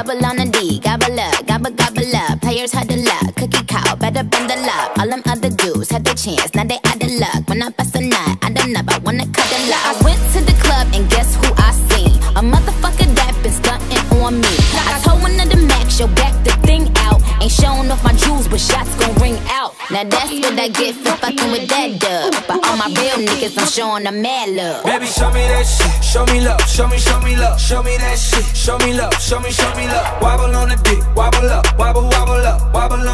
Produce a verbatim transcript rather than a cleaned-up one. Wobble on the D, gobble up, gobble gobble up. Players huddle up, cookie cow, better bundle up. All them other dudes had the chance, now they out of luck. When I bust a nut, I done up, I wanna cuddle up. I went to the club and guess who I seen? A motherfucker that been stuntin' on me. I told one of the max, yo, back the thing out. Ain't showing off my jewels, but shots gon' ring out. Now that's what I get for fucking with that dub. But all my real niggas, I'm showing them mad love. Baby, show me that shit, show me love, show me, show me love, show me that shit, show me love, show me, show me love. Wobble on the dick, wobble up, wobble, wobble up, wobble up.